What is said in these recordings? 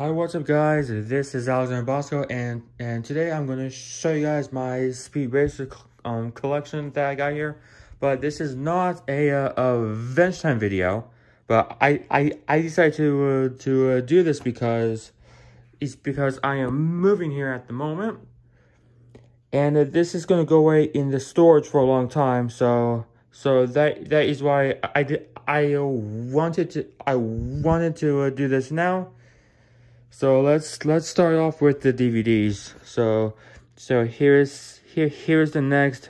Hi, what's up guys, this is Alexander Bosco and today I'm going to show you guys my Speed Racer collection that I got here. But this is not a Adventure Time video, but I decided to do this because I am moving here at the moment. And this is going to go away in the storage for a long time, so that is why I wanted to do this now. So let's start off with the DVDs. So here's the next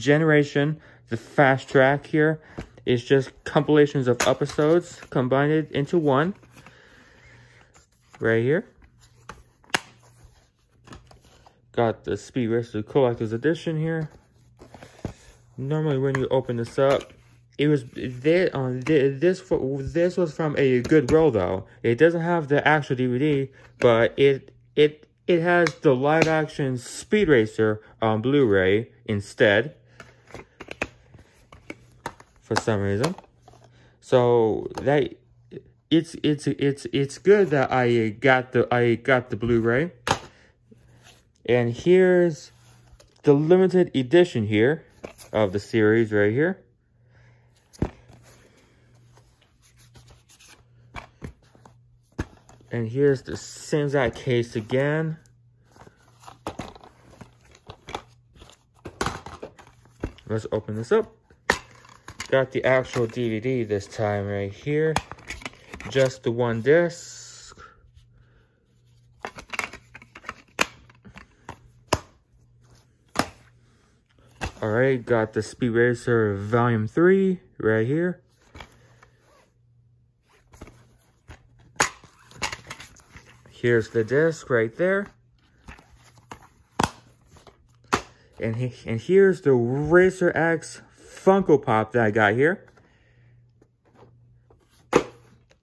generation. The fast track here is just compilations of episodes combined into one. Right here, got the Speed Racer Collector's Edition here. Normally, when you open this up, it was this was from a Goodwill though. It doesn't have the actual DVD, but it has the live action Speed Racer on Blu-ray instead, for some reason. So that it's good that I got the Blu-ray. And here's the limited edition here of the series right here. And here's the same exact case again. Let's open this up. Got the actual DVD this time right here. Just the one disc. Alright, got the Speed Racer Volume 3 right here. Here's the disc right there. And here's the Racer X Funko Pop that I got here.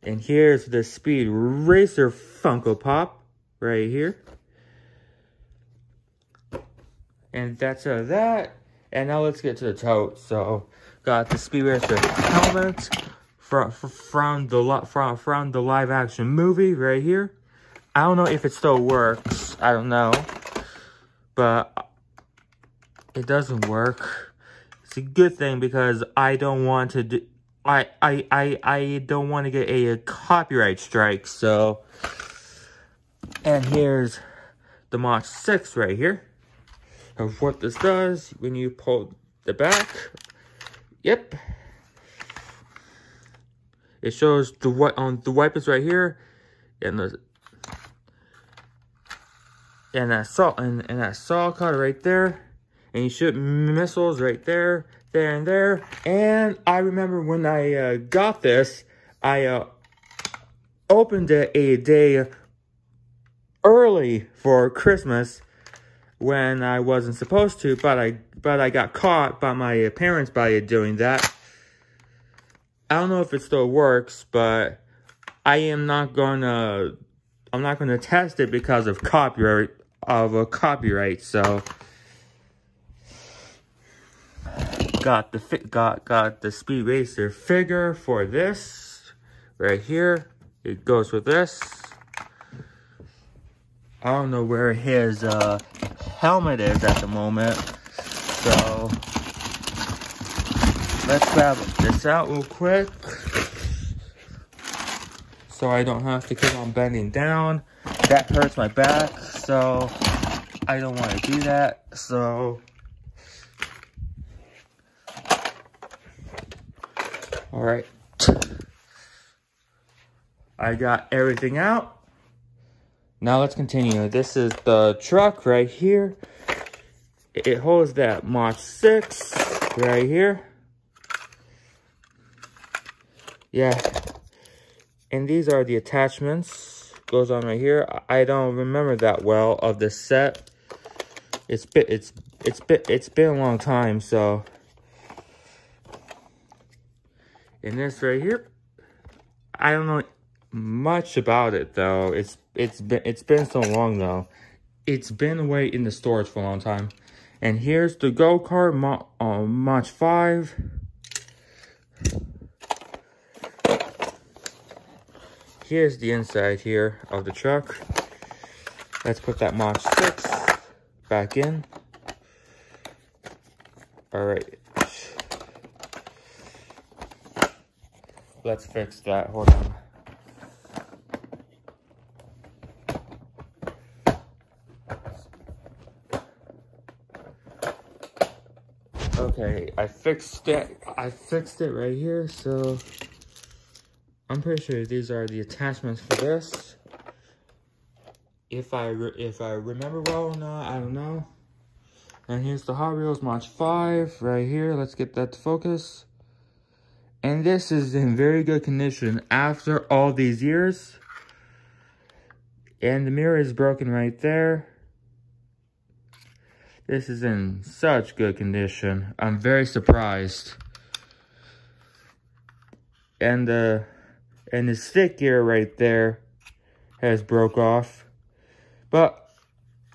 And here's the Speed Racer Funko Pop right here. And that's that. And now let's get to the tote. So got the Speed Racer helmet from the live action movie right here. I don't know if it still works. I don't know. But it doesn't work. It's a good thing because I don't want to do, I don't want to get a copyright strike. So, and here's the Mach 6 right here. Of what this does when you pull the back. Yep. It shows the wipers right here and the and that saw cut right there, and you shoot missiles right there and there. And I remember when I got this, I opened it a day early for Christmas when I wasn't supposed to, but I got caught by my parents by doing that. I don't know if it still works, but I'm not gonna test it because of copyright. So got the Speed Racer figure for this right here. It goes with this. I don't know where his helmet is at the moment, so let's grab this out real quick so I don't have to keep on bending down. That hurts my back, so I don't want to do that. So, all right, I got everything out. Now let's continue. This is the truck right here. It holds that Mach 6 right here. Yeah, and these are the attachments. Goes on right here. I don't remember that well of this set. It's been a long time. So, and this right here, I don't know much about it though. It's been so long though. It's been away in the storage for a long time. And here's the go kart Mach 5. Here's the inside here of the truck. Let's put that Mach 6 back in. All right. Let's fix that. Hold on. Okay, I fixed it. I fixed it right here. So I'm pretty sure these are the attachments for this. If I remember well or not, I don't know. And here's the Hot Wheels Mach 5 right here. Let's get that to focus. And this is in very good condition after all these years. And the mirror is broken right there. This is in such good condition. I'm very surprised. And the stick gear right there has broke off. But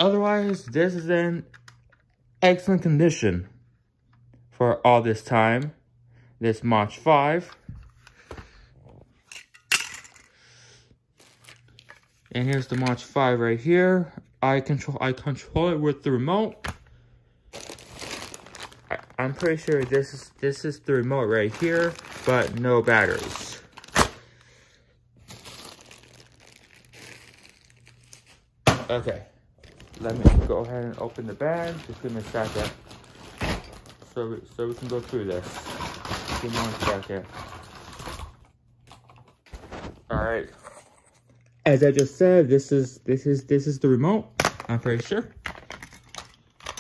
otherwise, this is in excellent condition for all this time. This Mach 5. And here's the Mach 5 right here. I control it with the remote. I'm pretty sure this is the remote right here, but no batteries. Okay. Let me go ahead and open the bag. Just give me a second. So we can go through this. Give me one second. Alright. As I just said, this is the remote, I'm pretty sure.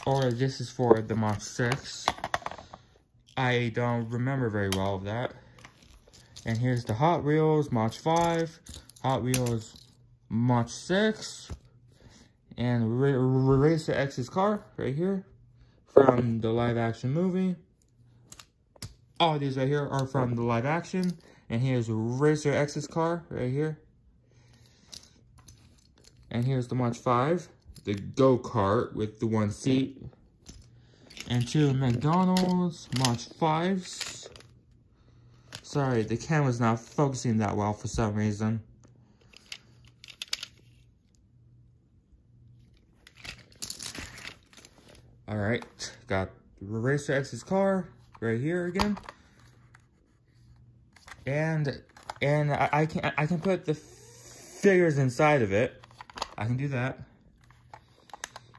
Or this is for the Mach 6. I don't remember very well of that. And here's the Hot Wheels Mach 5, Hot Wheels Mach 6, and Racer X's car right here from the live action movie. All these right here are from the live action. And here's Racer X's car right here. And here's the Mach 5, the go-kart with the one seat. And two McDonald's Mach 5s. Sorry, the camera's not focusing that well for some reason. Alright, got Racer X's car right here again, and I can put the figures inside of it. I can do that.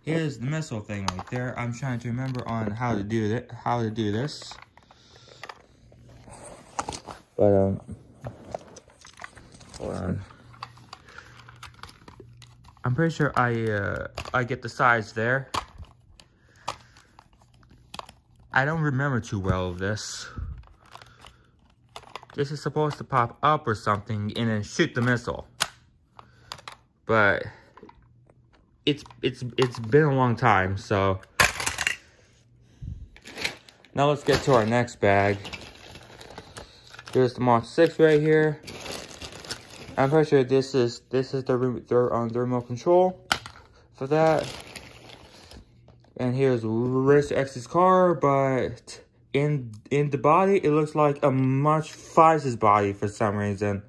Here's the missile thing right there. I'm trying to remember on how to do that, how to do this. But hold on. I'm pretty sure I get the size there. I don't remember too well of this. This is supposed to pop up or something and then shoot the missile. But it's been a long time, so now let's get to our next bag. Here's the Mach 6 right here. I'm pretty sure this is the remote control for that. And here's Racer X's car, but in the body, it looks like a Mach 5's body for some reason.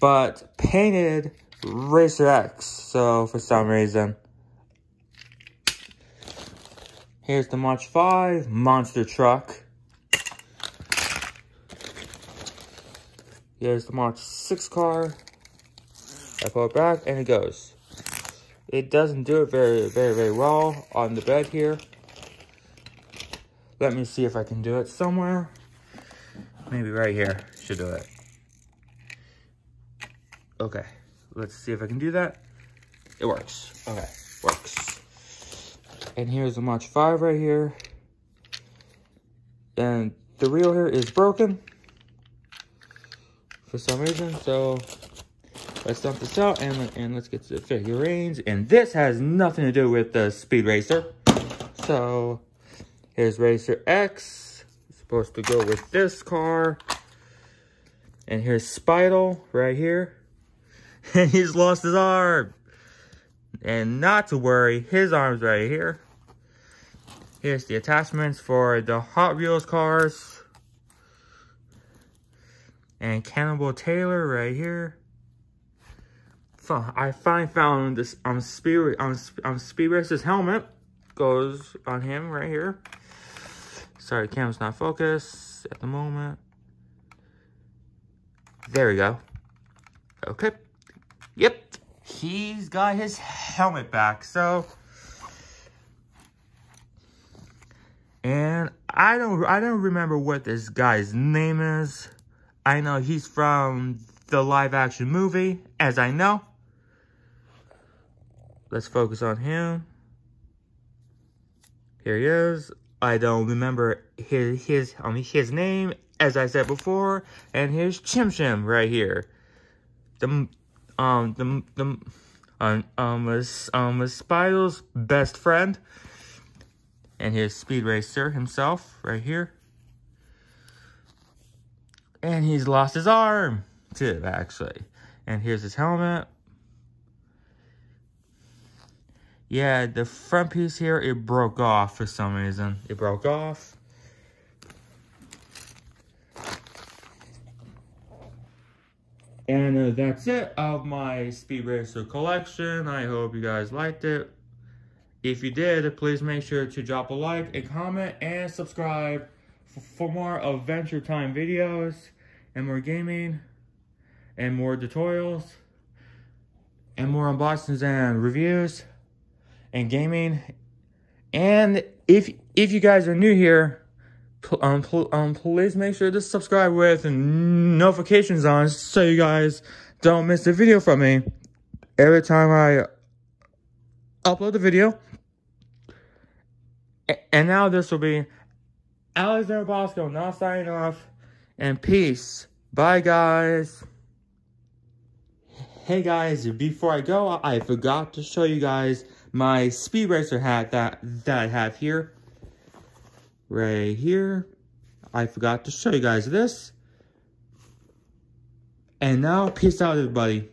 But painted Racer X, so for some reason. Here's the Mach 5 monster truck. Here's the Mach 6 car. I pull it back and it goes. It doesn't do it very well on the bed here. Let me see if I can do it somewhere. Maybe right here should do it. Okay, let's see if I can do that. It works. Okay, works. And here's the Mach 5 right here. And the reel here is broken for some reason, so let's dump this out and let's get to the figurines. And this has nothing to do with the Speed Racer. So here's Racer X. It's supposed to go with this car. And here's Spidal right here. And he's lost his arm. And not to worry, his arm's right here. Here's the attachments for the Hot Wheels cars. and Cannibal Taylor right here. So I finally found this Speed Racer's helmet. Goes on him right here. Sorry, camera's not focused at the moment. There we go. Okay. Yep. He's got his helmet back. So, and I don't remember what this guy's name is. I know he's from the live action movie, as I know. Let's focus on him. Here he is. I don't remember his name, as I said before. And here's Chim-Chim right here. Spidal's best friend. And here's Speed Racer himself right here. And he's lost his arm too, actually. And here's his helmet. Yeah, the front piece here, it broke off for some reason. It broke off. And that's it of my Speed Racer collection. I hope you guys liked it. If you did, please make sure to drop a like, a comment, and subscribe for more Adventure Time videos, and more gaming, and more tutorials, and more unboxings and reviews. And gaming. And if you guys are new here, please make sure to subscribe with notifications on, so you guys don't miss a video from me every time I upload the video. And now this will be Alexander Bosco now signing off, and peace. Bye guys. Hey guys, before I go, I forgot to show you guys my Speed Racer hat that I have here. Right here. I forgot to show you guys this. And now, peace out, everybody.